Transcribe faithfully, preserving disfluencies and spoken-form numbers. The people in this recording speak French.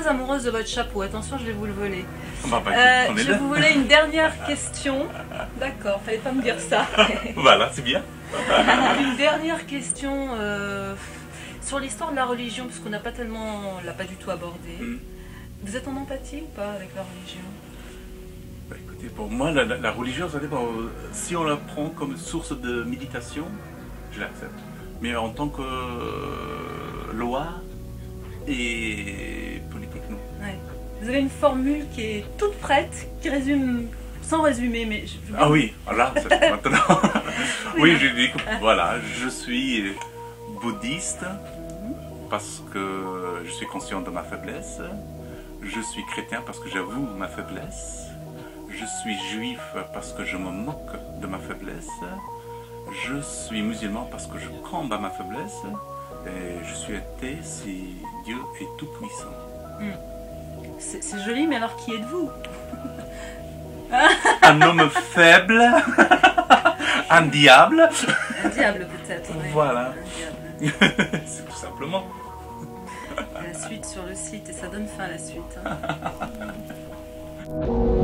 très amoureuse de votre chapeau. Attention, je vais vous le voler. Bah, bah, euh, je vais vous voler une dernière question. D'accord, fallait pas me dire ça. Voilà, c'est bien. Une dernière question euh, sur l'histoire de la religion, parce qu'on n'a pas tellement, on l'a pas du tout abordée. Mm. Vous êtes en empathie ou pas avec la religion? Bah, écoutez, pour moi, la, la, la religion, ça dépend. Si on la prend comme source de méditation, je l'accepte. Mais en tant que euh, loi et politique, non. Ouais. Vous avez une formule qui est toute prête, qui résume, sans résumer, mais... Je... Ah oui, voilà, maintenant. Oui, je dis, voilà, je suis bouddhiste parce que je suis conscient de ma faiblesse. Je suis chrétien parce que j'avoue ma faiblesse. Je suis juif parce que je me moque de ma faiblesse. Je suis musulman parce que je combat ma faiblesse. Et je suis athée si Dieu est tout puissant. Mm. C'est joli, mais alors qui êtes-vous? Un homme faible. Un diable. Un diable peut-être. Oui. Voilà. C'est tout simplement. La suite sur le site, et ça donne fin à la suite. Hein.